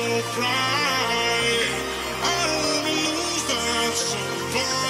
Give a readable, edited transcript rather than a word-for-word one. so fly. I wanna lose that so fly.